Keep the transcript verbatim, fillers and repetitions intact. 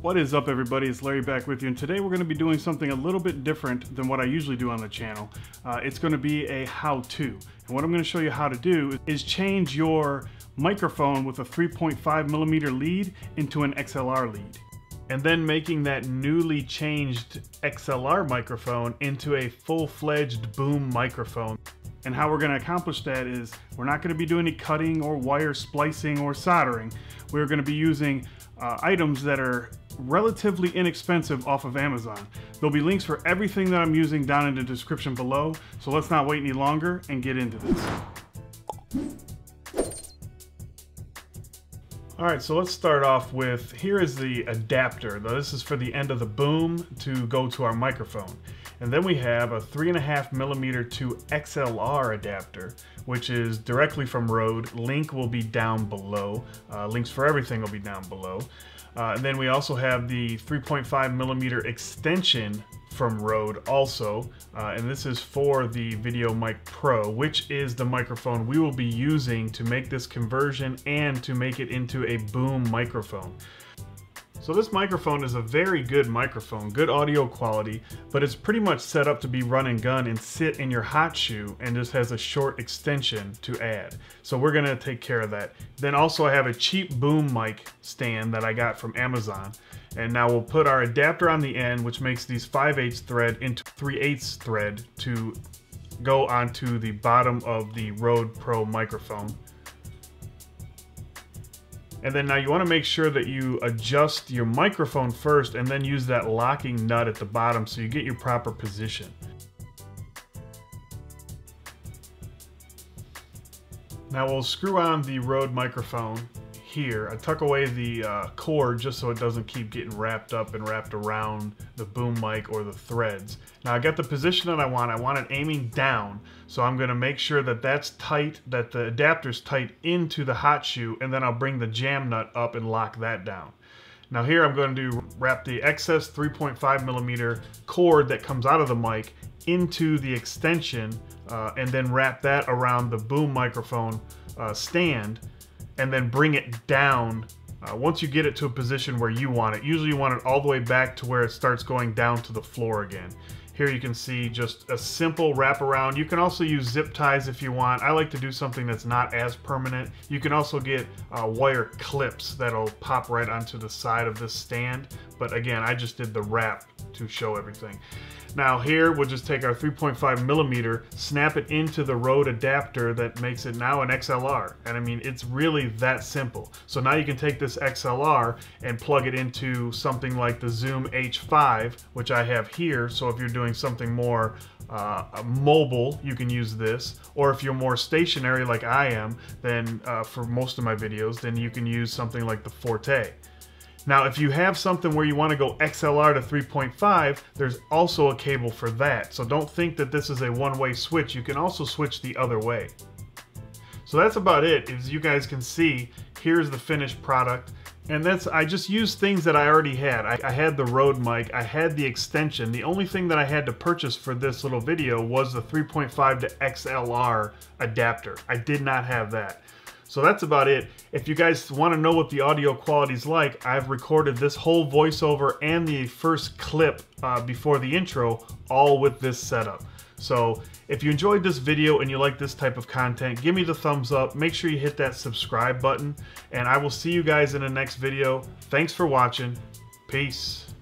What is up, everybody? It's Larry back with you, and today we're going to be doing something a little bit different than what I usually do on the channel. Uh, it's going to be a how-to, and what I'm going to show you how to do is change your microphone with a three point five millimeter lead into an X L R lead, and then making that newly changed X L R microphone into a full-fledged boom microphone. And how we're going to accomplish that is we're not going to be doing any cutting or wire splicing or soldering. We're going to be using uh, items that are relatively inexpensive off of Amazon. There'll be links for everything that I'm using down in the description below. So let's not wait any longer and get into this. All right, so let's start off with, here is the adapter. Now, this is for the end of the boom to go to our microphone. And then we have a three and a half millimeter to X L R adapter, which is directly from Rode. Link will be down below. Uh, links for everything will be down below. Uh, and then we also have the three point five millimeter extension from Rode also, uh, and this is for the VideoMic Pro, which is the microphone we will be using to make this conversion and to make it into a boom microphone. So this microphone is a very good microphone, good audio quality, but it's pretty much set up to be run and gun and sit in your hot shoe, and just has a short extension to add. So we're gonna take care of that. Then also I have a cheap boom mic stand that I got from Amazon. And now we'll put our adapter on the end, which makes these five eighths thread into three eighths thread to go onto the bottom of the Rode Pro microphone. And then now you want to make sure that you adjust your microphone first and then use that locking nut at the bottom so you get your proper position. Now we'll screw on the Rode microphone. Here, I tuck away the uh, cord just so it doesn't keep getting wrapped up and wrapped around the boom mic or the threads. Now I got the position that I want. I want it aiming down. So I'm gonna make sure that that's tight, that the adapter's tight into the hot shoe, and then I'll bring the jam nut up and lock that down. Now here I'm gonna do wrap the excess three point five millimeter cord that comes out of the mic into the extension, uh, and then wrap that around the boom microphone uh, stand, and then bring it down uh, once you get it to a position where you want it. Usually you want it all the way back to where it starts going down to the floor again. Here you can see just a simple wrap around. You can also use zip ties if you want. I like to do something that's not as permanent. You can also get uh, wire clips that'll pop right onto the side of this stand. But again, I just did the wrap to show everything. Now here we'll just take our three point five millimeter, snap it into the Rode adapter that makes it now an X L R. And I mean, it's really that simple. So now you can take this X L R and plug it into something like the Zoom H five, which I have here. So if you're doing something more uh, mobile, you can use this. Or if you're more stationary like I am, then uh, for most of my videos, then you can use something like the Forte. Now, if you have something where you want to go X L R to three point five, there's also a cable for that. So don't think that this is a one-way switch. You can also switch the other way. So that's about it. As you guys can see, here's the finished product. And that's, I just used things that I already had. I, I had the Rode mic, I had the extension. The only thing that I had to purchase for this little video was the three point five to X L R adapter. I did not have that. So that's about it. If you guys want to know what the audio quality is like, I've recorded this whole voiceover and the first clip uh, before the intro, all with this setup. So if you enjoyed this video and you like this type of content, give me the thumbs up. Make sure you hit that subscribe button, and I will see you guys in the next video. Thanks for watching. Peace.